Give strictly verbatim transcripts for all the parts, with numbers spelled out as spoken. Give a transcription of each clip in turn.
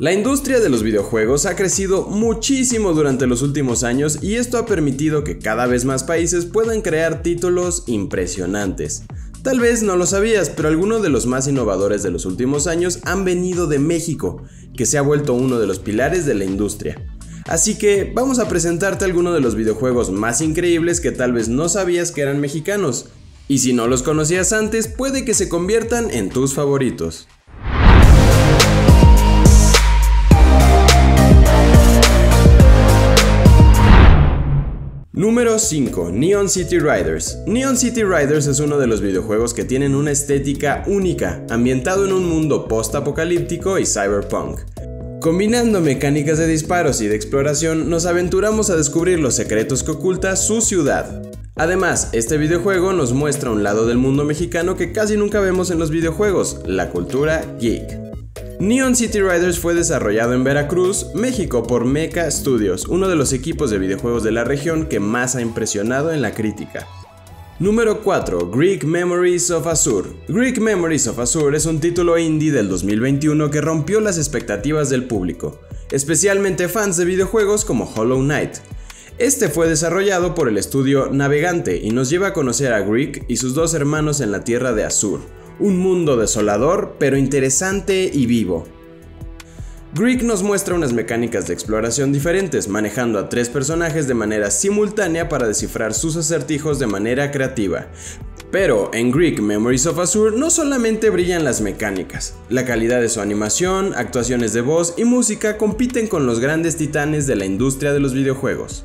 La industria de los videojuegos ha crecido muchísimo durante los últimos años y esto ha permitido que cada vez más países puedan crear títulos impresionantes. Tal vez no lo sabías, pero algunos de los más innovadores de los últimos años han venido de México, que se ha vuelto uno de los pilares de la industria. Así que vamos a presentarte algunos de los videojuegos más increíbles que tal vez no sabías que eran mexicanos, y si no los conocías antes, puede que se conviertan en tus favoritos. Número cinco. Neon City Riders. Neon City Riders es uno de los videojuegos que tienen una estética única, ambientado en un mundo post-apocalíptico y cyberpunk. Combinando mecánicas de disparos y de exploración, nos aventuramos a descubrir los secretos que oculta su ciudad. Además, este videojuego nos muestra un lado del mundo mexicano que casi nunca vemos en los videojuegos, la cultura geek. Neon City Riders fue desarrollado en Veracruz, México por Mecha Studios, uno de los equipos de videojuegos de la región que más ha impresionado en la crítica. Número cuatro. Greek Memories of Azur. Greek Memories of Azur es un título indie del dos mil veintiuno que rompió las expectativas del público, especialmente fans de videojuegos como Hollow Knight. Este fue desarrollado por el estudio Navegante y nos lleva a conocer a Greek y sus dos hermanos en la tierra de Azur. Un mundo desolador, pero interesante y vivo. Greek nos muestra unas mecánicas de exploración diferentes, manejando a tres personajes de manera simultánea para descifrar sus acertijos de manera creativa. Pero en Greek Memories of Azur no solamente brillan las mecánicas, la calidad de su animación, actuaciones de voz y música compiten con los grandes titanes de la industria de los videojuegos.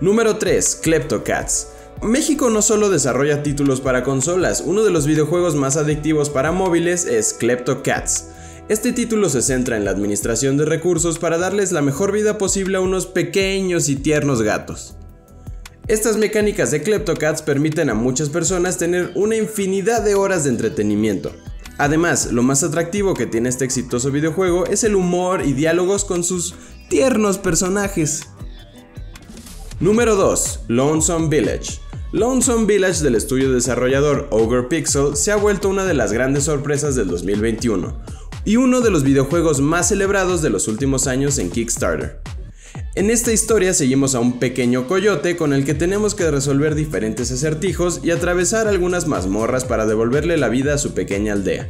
Número tres. Kleptocats. México no solo desarrolla títulos para consolas, uno de los videojuegos más adictivos para móviles es Kleptocats. Este título se centra en la administración de recursos para darles la mejor vida posible a unos pequeños y tiernos gatos. Estas mecánicas de Kleptocats permiten a muchas personas tener una infinidad de horas de entretenimiento. Además, lo más atractivo que tiene este exitoso videojuego es el humor y diálogos con sus tiernos personajes. Número dos. Lonesome Village. Lonesome Village del estudio desarrollador Ogre Pixel se ha vuelto una de las grandes sorpresas del dos mil veintiuno y uno de los videojuegos más celebrados de los últimos años en Kickstarter. En esta historia seguimos a un pequeño coyote con el que tenemos que resolver diferentes acertijos y atravesar algunas mazmorras para devolverle la vida a su pequeña aldea.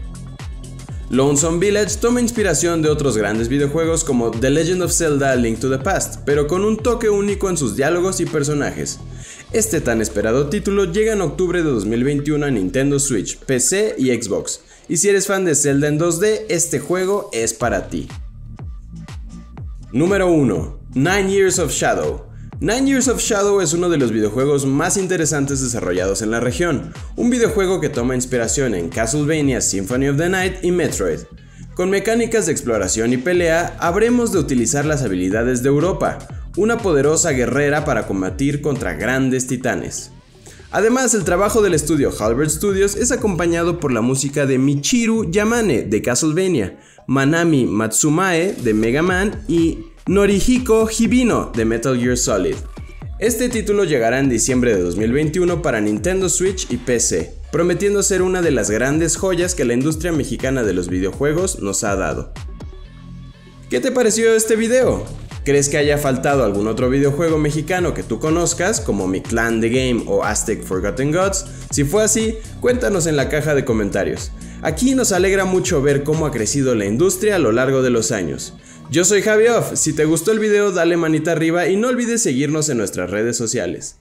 Lonesome Village toma inspiración de otros grandes videojuegos como The Legend of Zelda: A Link to the Past, pero con un toque único en sus diálogos y personajes. Este tan esperado título llega en octubre de dos mil veintiuno a Nintendo Switch, P C y Xbox, y si eres fan de Zelda en dos D, este juego es para ti. Número uno. Nine Years of Shadow. Nine Years of Shadow es uno de los videojuegos más interesantes desarrollados en la región, un videojuego que toma inspiración en Castlevania Symphony of the Night y Metroid. Con mecánicas de exploración y pelea, habremos de utilizar las habilidades de Europa, una poderosa guerrera para combatir contra grandes titanes. Además, el trabajo del estudio Halberd Studios es acompañado por la música de Michiru Yamane de Castlevania, Manami Matsumae de Mega Man y Norihiko Hibino de Metal Gear Solid. Este título llegará en diciembre de dos mil veintiuno para Nintendo Switch y P C, prometiendo ser una de las grandes joyas que la industria mexicana de los videojuegos nos ha dado. ¿Qué te pareció este video? ¿Crees que haya faltado algún otro videojuego mexicano que tú conozcas, como Mi Clan The Game o Aztec Forgotten Gods? Si fue así, cuéntanos en la caja de comentarios. Aquí nos alegra mucho ver cómo ha crecido la industria a lo largo de los años. Yo soy Javier Off, si te gustó el video dale manita arriba y no olvides seguirnos en nuestras redes sociales.